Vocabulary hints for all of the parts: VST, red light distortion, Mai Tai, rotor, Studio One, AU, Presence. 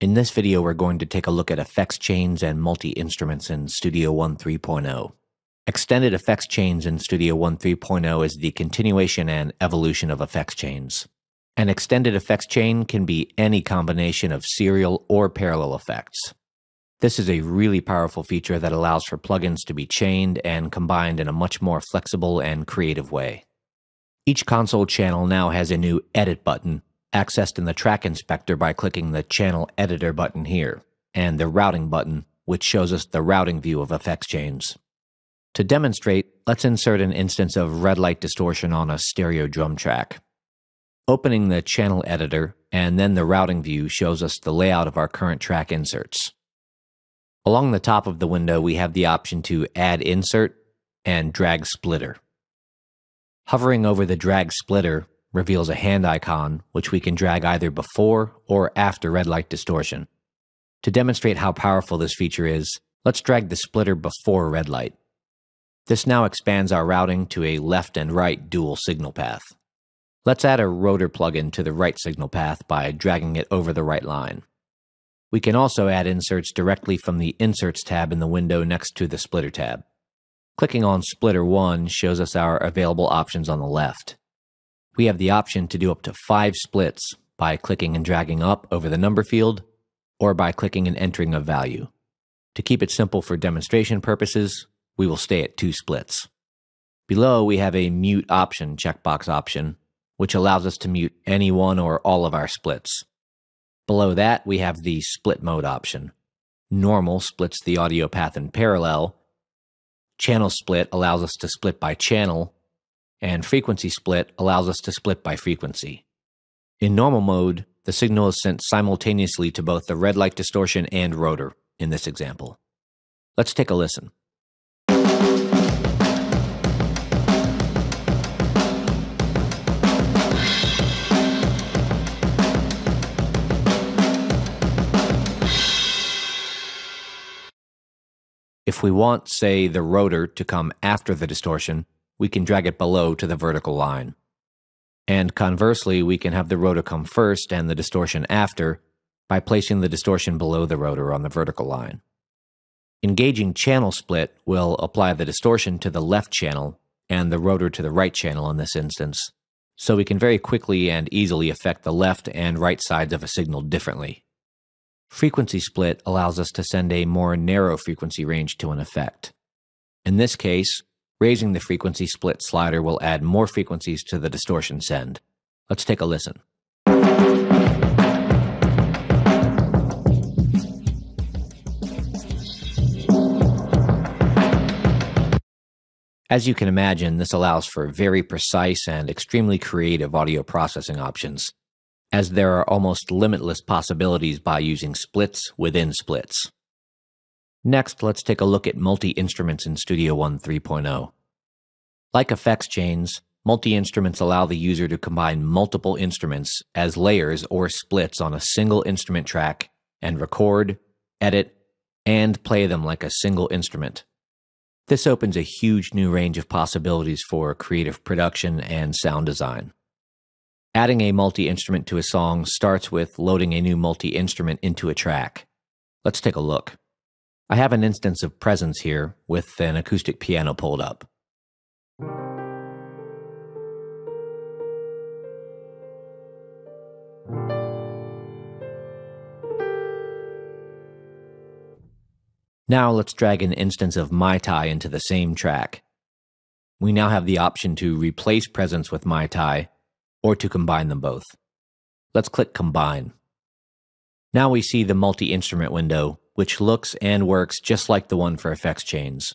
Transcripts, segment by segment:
In this video, we're going to take a look at effects chains and multi-instruments in Studio One 3.0. Extended effects chains in Studio One 3.0 is the continuation and evolution of effects chains. An extended effects chain can be any combination of serial or parallel effects. This is a really powerful feature that allows for plugins to be chained and combined in a much more flexible and creative way. Each console channel now has a new edit button, accessed in the track inspector by clicking the channel editor button here, and the routing button, which shows us the routing view of effects chains. To demonstrate, let's insert an instance of red light distortion on a stereo drum track. Opening the channel editor and then the routing view shows us the layout of our current track inserts. Along the top of the window, we have the option to add insert and drag splitter. Hovering over the drag splitter reveals a hand icon, which we can drag either before or after red light distortion. To demonstrate how powerful this feature is, let's drag the splitter before red light. This now expands our routing to a left and right dual signal path. Let's add a rotor plugin to the right signal path by dragging it over the right line. We can also add inserts directly from the Inserts tab in the window next to the Splitter tab. Clicking on Splitter 1 shows us our available options on the left. We have the option to do up to 5 splits by clicking and dragging up over the number field or by clicking and entering a value. To keep it simple for demonstration purposes, we will stay at 2 splits. Below, we have a Mute Option checkbox option, which allows us to mute any one or all of our splits. Below that, we have the Split Mode option. Normal splits the audio path in parallel. Channel Split allows us to split by channel, and Frequency Split allows us to split by frequency. In normal mode, the signal is sent simultaneously to both the red light distortion and rotor in this example. Let's take a listen. If we want, say, the rotor to come after the distortion, we can drag it below to the vertical line. And conversely, we can have the rotor come first and the distortion after by placing the distortion below the rotor on the vertical line. Engaging channel split will apply the distortion to the left channel and the rotor to the right channel in this instance, so we can very quickly and easily affect the left and right sides of a signal differently. Frequency split allows us to send a more narrow frequency range to an effect. In this case, raising the frequency split slider will add more frequencies to the distortion send. Let's take a listen. As you can imagine, this allows for very precise and extremely creative audio processing options, as there are almost limitless possibilities by using splits within splits. Next, let's take a look at multi-instruments in Studio One 3.0. Like effects chains, multi-instruments allow the user to combine multiple instruments as layers or splits on a single instrument track and record, edit, and play them like a single instrument. This opens a huge new range of possibilities for creative production and sound design. Adding a multi-instrument to a song starts with loading a new multi-instrument into a track. Let's take a look. I have an instance of Presence here with an acoustic piano pulled up. Now let's drag an instance of Mai Tai into the same track. We now have the option to replace Presence with Mai Tai, or to combine them both. Let's click Combine. Now we see the multi-instrument window, which looks and works just like the one for effects chains.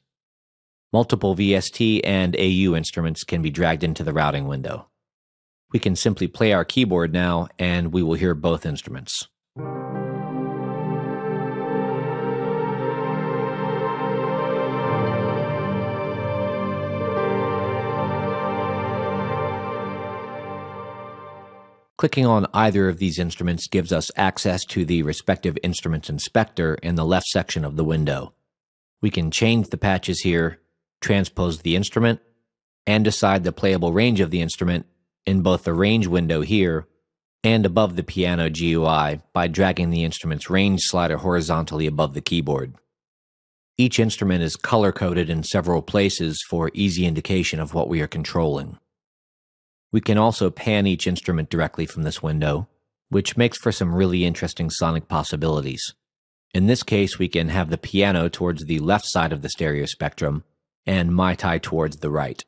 Multiple VST and AU instruments can be dragged into the routing window. We can simply play our keyboard now, and we will hear both instruments. Clicking on either of these instruments gives us access to the respective instruments inspector in the left section of the window. We can change the patches here, transpose the instrument, and decide the playable range of the instrument in both the range window here and above the piano GUI by dragging the instrument's range slider horizontally above the keyboard. Each instrument is color-coded in several places for easy indication of what we are controlling. We can also pan each instrument directly from this window, which makes for some really interesting sonic possibilities. In this case, we can have the piano towards the left side of the stereo spectrum and Mai Tai towards the right.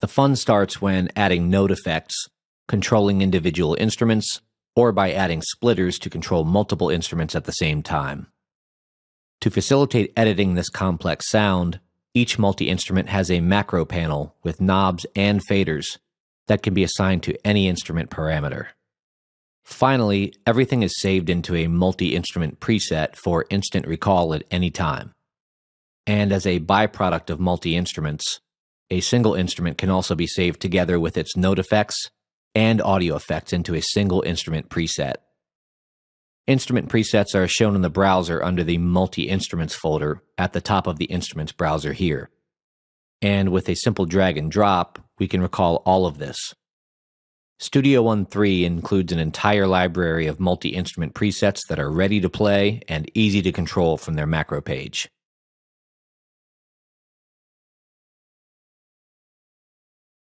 The fun starts when adding note effects, controlling individual instruments, or by adding splitters to control multiple instruments at the same time. To facilitate editing this complex sound, each multi-instrument has a macro panel with knobs and faders that can be assigned to any instrument parameter. Finally, everything is saved into a multi-instrument preset for instant recall at any time. And as a byproduct of multi-instruments, a single instrument can also be saved together with its note effects and audio effects into a single instrument preset. Instrument presets are shown in the browser under the Multi-Instruments folder at the top of the Instruments browser here. And with a simple drag and drop, we can recall all of this. Studio One 3 includes an entire library of multi-instrument presets that are ready to play and easy to control from their macro page.